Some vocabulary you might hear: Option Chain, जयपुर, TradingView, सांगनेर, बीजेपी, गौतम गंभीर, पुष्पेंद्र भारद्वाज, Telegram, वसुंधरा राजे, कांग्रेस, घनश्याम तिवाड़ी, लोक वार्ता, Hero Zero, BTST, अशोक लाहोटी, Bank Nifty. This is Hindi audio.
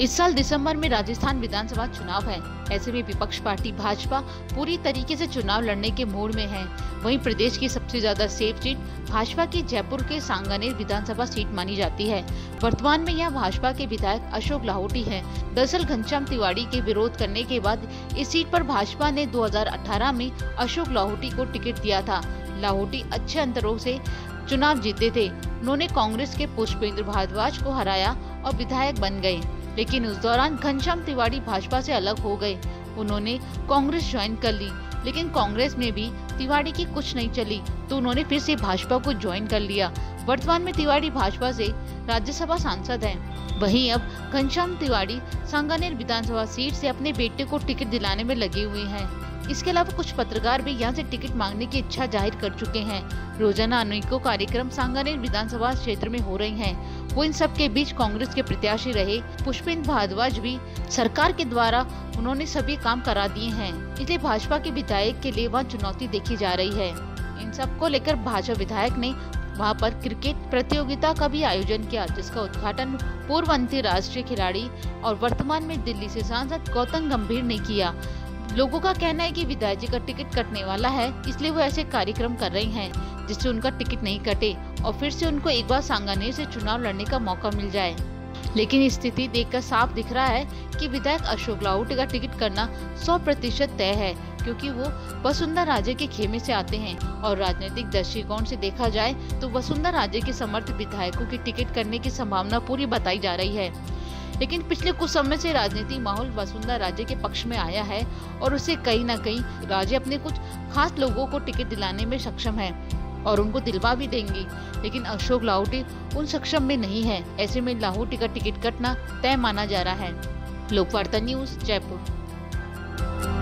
इस साल दिसंबर में राजस्थान विधानसभा चुनाव है। ऐसे में विपक्ष पार्टी भाजपा पूरी तरीके से चुनाव लड़ने के मूड में है। वहीं प्रदेश की सबसे ज्यादा सेफ सीट भाजपा की जयपुर के सांगनेर विधानसभा सीट मानी जाती है। वर्तमान में यह भाजपा के विधायक अशोक लाहोटी हैं। दरअसल घनश्याम तिवाड़ी के विरोध करने के बाद इस सीट पर भाजपा ने 2018 में अशोक लाहोटी को टिकट दिया था। लाहोटी अच्छे अंतरों से चुनाव जीते थे। उन्होंने कांग्रेस के पुष्पेंद्र भारद्वाज को हराया और विधायक बन गए। लेकिन उस दौरान घनश्याम तिवाड़ी भाजपा से अलग हो गए। उन्होंने कांग्रेस ज्वाइन कर ली, लेकिन कांग्रेस में भी तिवाड़ी की कुछ नहीं चली तो उन्होंने फिर से भाजपा को ज्वाइन कर लिया। वर्तमान में तिवाड़ी भाजपा से राज्यसभा सांसद हैं। वहीं अब घनश्याम तिवाड़ी सांगनेर विधानसभा सीट से अपने बेटे को टिकट दिलाने में लगी हुई हैं। इसके अलावा कुछ पत्रकार भी यहाँ से टिकट मांगने की इच्छा जाहिर कर चुके हैं। रोजाना अनेकों कार्यक्रम सांगनेर विधानसभा क्षेत्र में हो रहे हैं। वो इन सब के बीच कांग्रेस के प्रत्याशी रहे पुष्पेंद्र भारद्वाज भी सरकार के द्वारा उन्होंने सभी काम करा दिए हैं। इसलिए भाजपा के विधायक के लिए वहाँ चुनौती देखी जा रही है। इन सबको लेकर भाजपा विधायक ने वहाँ पर क्रिकेट प्रतियोगिता का भी आयोजन किया, जिसका उद्घाटन पूर्व अंतर्राष्ट्रीय खिलाड़ी और वर्तमान में दिल्ली से सांसद गौतम गंभीर ने किया। लोगों का कहना है कि विधायक जी का टिकट कटने वाला है, इसलिए वो ऐसे कार्यक्रम कर रही हैं जिससे उनका टिकट नहीं कटे और फिर से उनको एक बार सांगनेर से चुनाव लड़ने का मौका मिल जाए। लेकिन स्थिति देखकर साफ दिख रहा है कि विधायक अशोक लाहोटी का टिकट करना 100% तय है, क्योंकि वो वसुंधरा राजे के खेमे से आते हैं और राजनीतिक दृष्टिकोण से देखा जाए तो वसुंधरा राजे के समर्थक विधायकों की टिकट करने की संभावना पूरी बताई जा रही है। लेकिन पिछले कुछ समय से राजनीतिक माहौल वसुंधरा राजे के पक्ष में आया है और उसे कहीं न कहीं राजे अपने कुछ खास लोगों को टिकट दिलाने में सक्षम है और उनको दिलवा भी देंगी। लेकिन अशोक लाहोटी उन सक्षम में नहीं है। ऐसे में लाहोटी का टिकट कटना तय माना जा रहा है। लोक वार्ता न्यूज़, जयपुर।